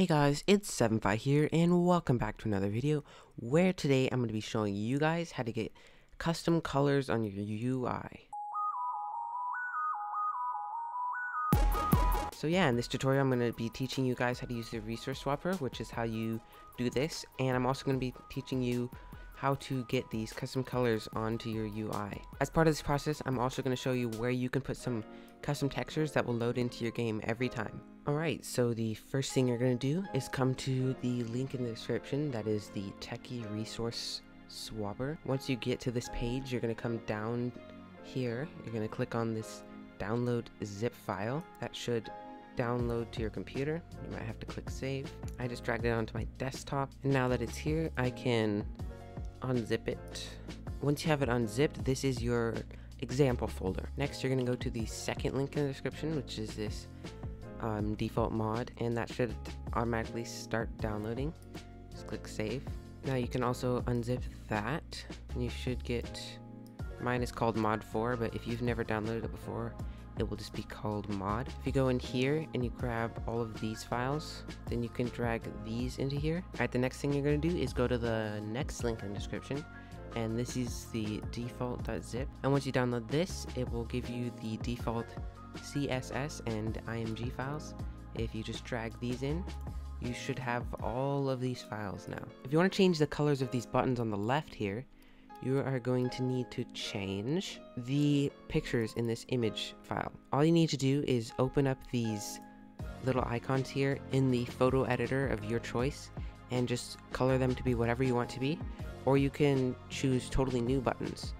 Hey guys, it's 7fi here and welcome back to another video where today I'm going to be showing you guys how to get custom colors on your UI. So yeah, in this tutorial I'm going to be teaching you guys how to use the resource swapper, which is how you do this, and I'm also going to be teaching you how to get these custom colors onto your UI. As part of this process, I'm also going to show you where you can put some custom textures that will load into your game every time. Alright, so the first thing you're going to do is come to the link in the description, that is the Tehchy Resource Swapper. Once you get to this page, you're going to come down here, you're going to click on this download zip file. That should download to your computer. You might have to click save. I just dragged it onto my desktop, and now that it's here, I can unzip it. Once you have it unzipped, this is your example folder. Next, you're going to go to the second link in the description, which is this default mod, and that should automatically start downloading. Just click save. Now you can also unzip that, and you should get, mine is called mod 4, but if you've never downloaded it before, it will just be called mod. If you go in here and you grab all of these files, then you can drag these into here. All right, the next thing you're going to do is go to the next link in the description, and this is the default.zip. And once you download this, it will give you the default CSS and IMG files. If you just drag these in, you should have all of these files now. If you want to change the colors of these buttons on the left here, you are going to need to change the pictures in this image file. All you need to do is open up these little icons here in the photo editor of your choice and just color them to be whatever you want to be, or you can choose totally new buttons.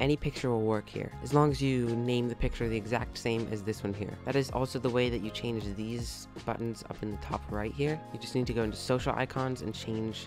Any picture will work here, as long as you name the picture the exact same as this one here. That is also the way that you change these buttons up in the top right here. You just need to go into social icons and change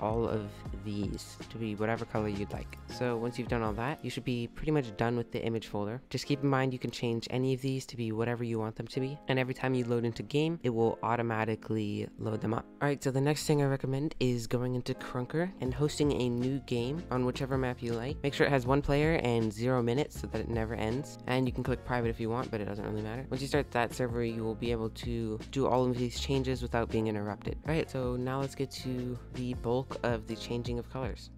all of these to be whatever color you'd like. So once you've done all that, you should be pretty much done with the image folder. Just keep in mind you can change any of these to be whatever you want them to be, and every time you load into game, it will automatically load them up. Alright, so the next thing I recommend is going into Krunker and hosting a new game on whichever map you like. Make sure it has one player and 0 minutes so that it never ends, and you can click private if you want, but it doesn't really matter. Once you start that server, you will be able to do all of these changes without being interrupted. Alright, so now let's get to the bulk of the changing of colors.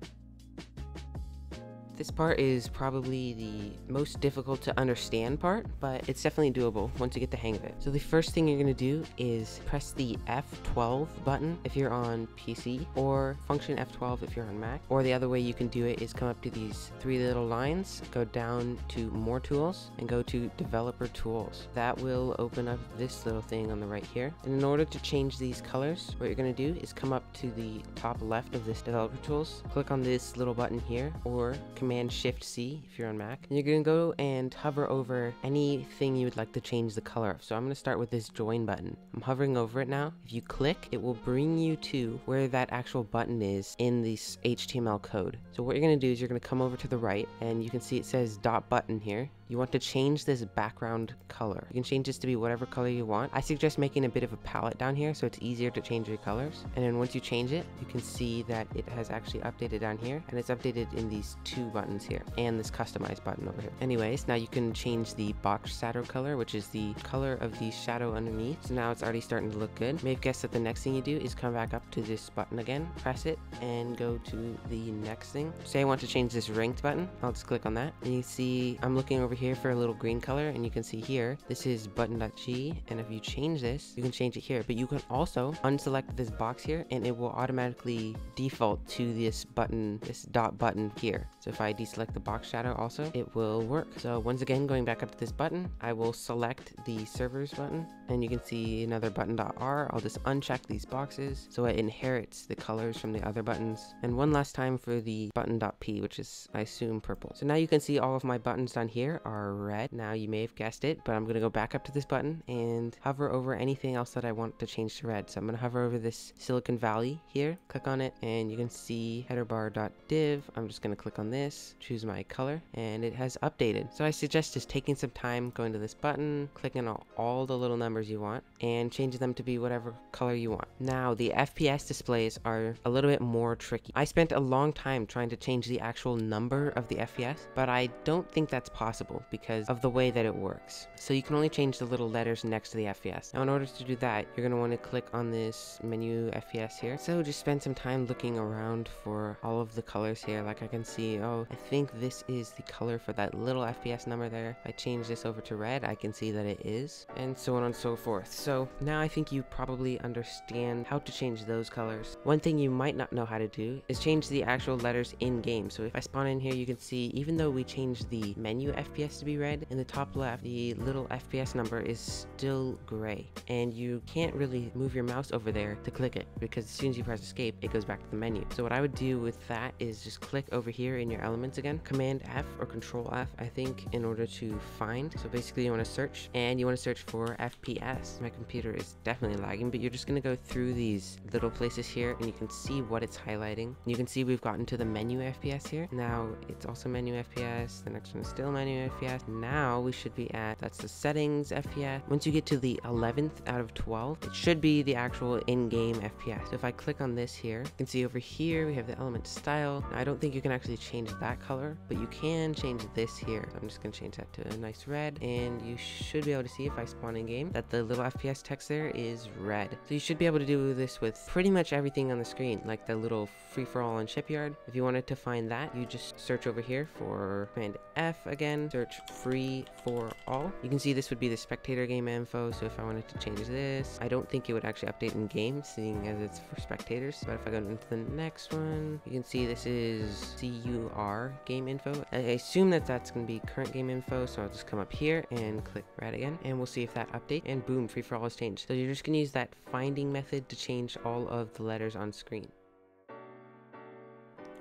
This part is probably the most difficult to understand part, but it's definitely doable once you get the hang of it. So the first thing you're going to do is press the F12 button if you're on PC, or function F12 if you're on Mac, or the other way you can do it is come up to these three little lines, go down to more tools, and go to developer tools. That will open up this little thing on the right here. And in order to change these colors, what you're going to do is come up to the top left of this developer tools, click on this little button here, or Command Shift C if you're on Mac, and you're going to go and hover over anything you would like to change the color of. So I'm going to start with this join button. I'm hovering over it now. If you click, it will bring you to where that actual button is in this HTML code. So what you're going to do is you're going to come over to the right, and you can see it says dot button here. You want to change this background color. You can change this to be whatever color you want. I suggest making a bit of a palette down here so it's easier to change your colors. And then once you change it, you can see that it has actually updated down here, and it's updated in these two buttons here and this customize button over here. Anyways, now you can change the box shadow color, which is the color of the shadow underneath. So now it's already starting to look good. You may have guessed that the next thing you do is come back up to this button again, press it, and go to the next thing. Say I want to change this ranked button. I'll just click on that, and you see I'm looking over here for a little green color, and you can see here this is button.g, and if you change this, you can change it here, but you can also unselect this box here and it will automatically default to this button, this dot button here. So if I deselect the box shadow also, it will work. So once again, going back up to this button, I will select the servers button, and you can see another button.r. I'll just uncheck these boxes so it inherits the colors from the other buttons, and one last time for the button.p, which is I assume purple. So now you can see all of my buttons down here are red. Now you may have guessed it, but I'm going to go back up to this button and hover over anything else that I want to change to red. So I'm going to hover over this Silicon Valley here, click on it, and you can see header bar.div. I'm just going to click on this, choose my color, and it has updated. So I suggest just taking some time, going to this button, clicking on all the little numbers numbers you want and change them to be whatever color you want. Now, the FPS displays are a little bit more tricky. I spent a long time trying to change the actual number of the FPS, but I don't think that's possible because of the way that it works. So you can only change the little letters next to the FPS. Now, in order to do that, you're going to want to click on this menu FPS here. So just spend some time looking around for all of the colors here. Like I can see, oh, I think this is the color for that little FPS number there. If I change this over to red, I can see that it is, and so on and so forth. So now I think you probably understand how to change those colors. One thing you might not know how to do is change the actual letters in game. So if I spawn in here, you can see even though we changed the menu FPS to be red, in the top left, the little FPS number is still gray, and you can't really move your mouse over there to click it because as soon as you press escape, it goes back to the menu. So what I would do with that is just click over here in your elements again, Command F or Control F, I think, in order to find. So basically you want to search, and you want to search for FPS. My computer is definitely lagging, but you're just going to go through these little places here and you can see what it's highlighting. You can see we've gotten to the menu FPS here. Now it's also menu FPS. The next one is still menu FPS. Now we should be at, that's the settings FPS. Once you get to the 11th out of 12, it should be the actual in-game FPS. So if I click on this here, you can see over here, we have the element style. Now, I don't think you can actually change that color, but you can change this here. So I'm just going to change that to a nice red, and you should be able to see if I spawn in game that the little FPS text there is red. So you should be able to do this with pretty much everything on the screen, like the little free-for-all and shipyard. If you wanted to find that, you just search over here for Command F again, search free for all. You can see this would be the spectator game info. So if I wanted to change this, I don't think it would actually update in game seeing as it's for spectators. But if I go into the next one, you can see this is CUR game info. I assume that that's going to be current game info. So I'll just come up here and click red again, and we'll see if that updates, and boom, free for all is changed. So you're just going to use that finding method to change all of the letters on screen.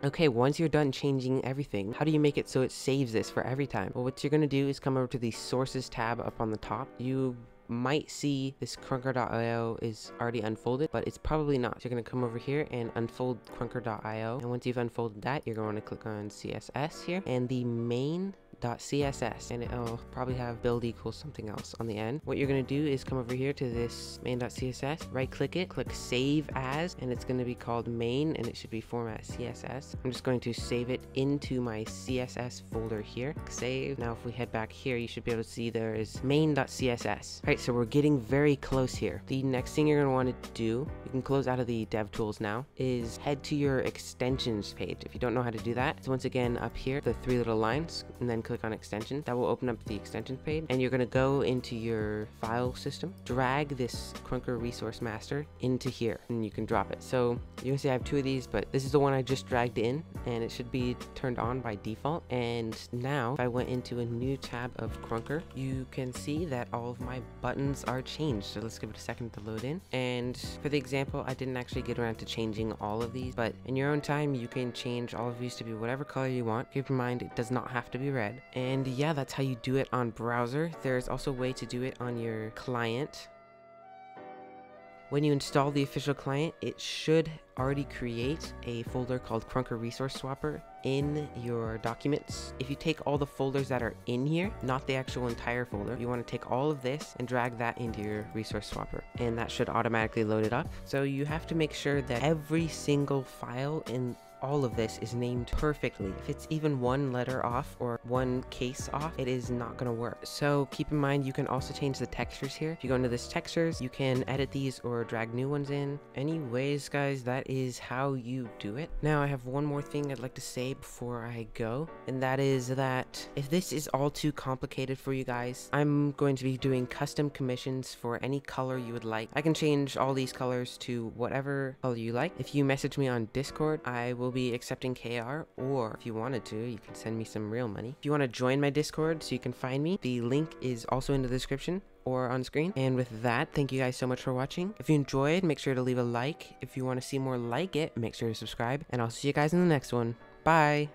Okay, once you're done changing everything, how do you make it so it saves this for every time? Well, what you're going to do is come over to the sources tab up on the top. You might see this krunker.io is already unfolded, but it's probably not. So you're going to come over here and unfold krunker.io. And once you've unfolded that, you're going to click on CSS here and the main.css, and it'll probably have build equals something else on the end. What you're going to do is come over here to this main.css, right click it, click save as, and it's going to be called main, and it should be format CSS. I'm just going to save it into my CSS folder here. Click save. Now if we head back here, you should be able to see there is main.css. All right, so we're getting very close here. The next thing you're going to want to do, you can close out of the dev tools now, is head to your extensions page if you don't know how to do that. So once again, up here, the three little lines, and then click on extension. That will open up the extension page, and you're going to go into your file system, drag this Krunker resource master into here, and you can drop it. So you can see I have two of these, but this is the one I just dragged in, and it should be turned on by default. And now if I went into a new tab of Krunker, you can see that all of my buttons are changed. So let's give it a second to load in. And for the example, I didn't actually get around to changing all of these, but in your own time, you can change all of these to be whatever color you want. Keep in mind, it does not have to be red. And yeah, that's how you do it on browser. There's also a way to do it on your client. When you install the official client, it should already create a folder called Krunker Resource Swapper in your documents. If you take all the folders that are in here, not the actual entire folder, you want to take all of this and drag that into your resource swapper, and that should automatically load it up. So you have to make sure that every single file in all of this is named perfectly. If it's even one letter off or one case off, it is not going to work. So keep in mind, you can also change the textures here. If you go into this textures, you can edit these or drag new ones in. Anyways, guys, that is how you do it. Now I have one more thing I'd like to say before I go, and that is that if this is all too complicated for you guys, I'm going to be doing custom commissions for any color you would like. I can change all these colors to whatever color you like. If you message me on Discord, I will be accepting KR, or if you wanted to, you can send me some real money. If you want to join my Discord so you can find me, the link is also in the description or on screen. And with that, thank you guys so much for watching. If you enjoyed, make sure to leave a like. If you want to see more like it, make sure to subscribe, and I'll see you guys in the next one. Bye.